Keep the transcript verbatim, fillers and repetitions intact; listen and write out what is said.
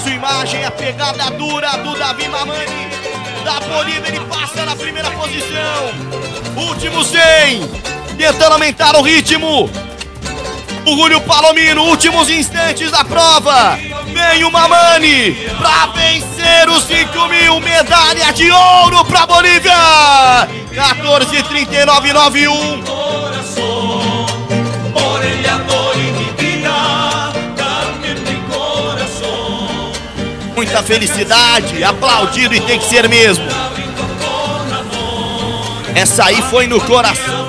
sua imagem, a pegada dura do Davi Mamani. Da Bolívia, ele passa na primeira posição. Último cem. Tentando aumentar o ritmo. O Julio Palomino, últimos instantes da prova. Vem o Mamani para vencer os cinco mil. Medalha de ouro para a Bolívia. quatorze trinta e nove noventa e um. Muita felicidade, aplaudido, e tem que ser mesmo. Essa aí foi no coração.